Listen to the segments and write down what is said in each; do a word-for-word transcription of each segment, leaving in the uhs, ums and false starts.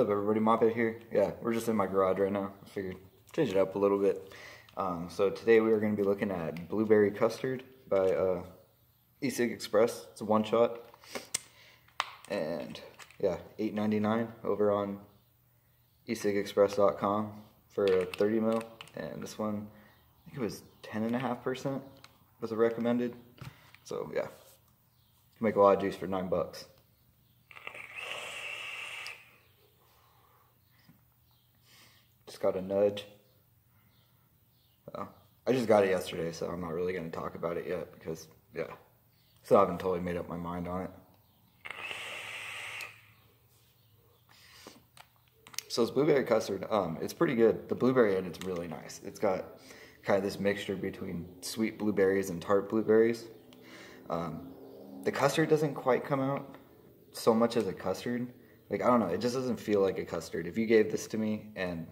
What's up, everybody? MopHead here. Yeah, we're just in my garage right now. I figured change it up a little bit. Um, so today we are going to be looking at Blueberry Custard by uh, eCig Express. It's a one shot, and yeah, eight ninety-nine over on e cig express dot com for a thirty mil. And this one, I think it was ten and a half percent was recommended. So yeah, you can make a lot of juice for nine bucks. Just got a nudge. Oh, I just got it yesterday, so I'm not really going to talk about it yet because, yeah, still haven't totally made up my mind on it. So it's blueberry custard. Um, it's pretty good. The blueberry in it's really nice. It's got kind of this mixture between sweet blueberries and tart blueberries. Um, the custard doesn't quite come out so much as a custard. Like, I don't know, it just doesn't feel like a custard. If you gave this to me and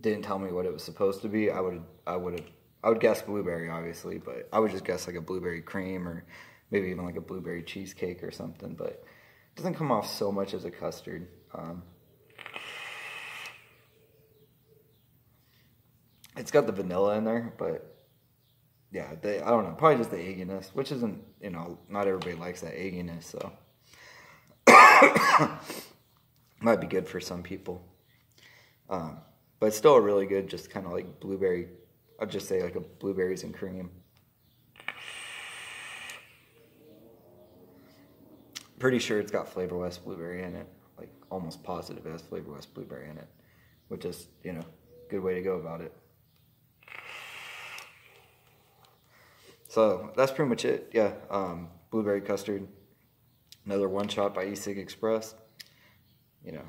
didn't tell me what it was supposed to be, I would I would have I would guess blueberry, obviously, but I would just guess like a blueberry cream or maybe even like a blueberry cheesecake or something, but it doesn't come off so much as a custard. Um, it's got the vanilla in there, but yeah, they, I don't know, probably just the egginess, which isn't, you know, not everybody likes that egginess, so might be good for some people. Um, But it's still a really good, just kind of like blueberry, I'd just say like a blueberries and cream. Pretty sure it's got Flavor West blueberry in it, like almost positive it has Flavor West blueberry in it, which is, you know, good way to go about it. So that's pretty much it. Yeah, um, blueberry custard, another one shot by eCig Express. You know,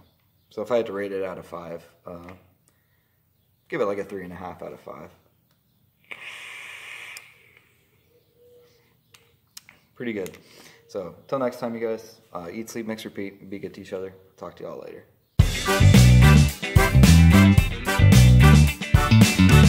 so if I had to rate it out of five, uh, give it like a three and a half out of five. Pretty good. So, till next time, you guys, uh, eat, sleep, mix, repeat, be good to each other. Talk to y'all later.